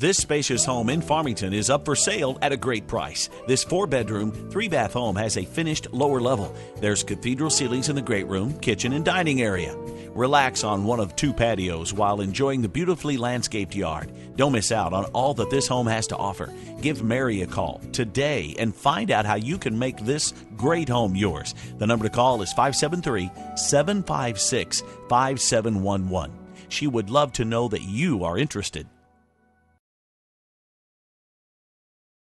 This spacious home in Farmington is up for sale at a great price. This 4-bedroom, 3-bath home has a finished lower level. There's cathedral ceilings in the great room, kitchen, and dining area. Relax on one of 2 patios while enjoying the beautifully landscaped yard. Don't miss out on all that this home has to offer. Give Mary a call today and find out how you can make this great home yours. The number to call is 573-756-5711. She would love to know that you are interested.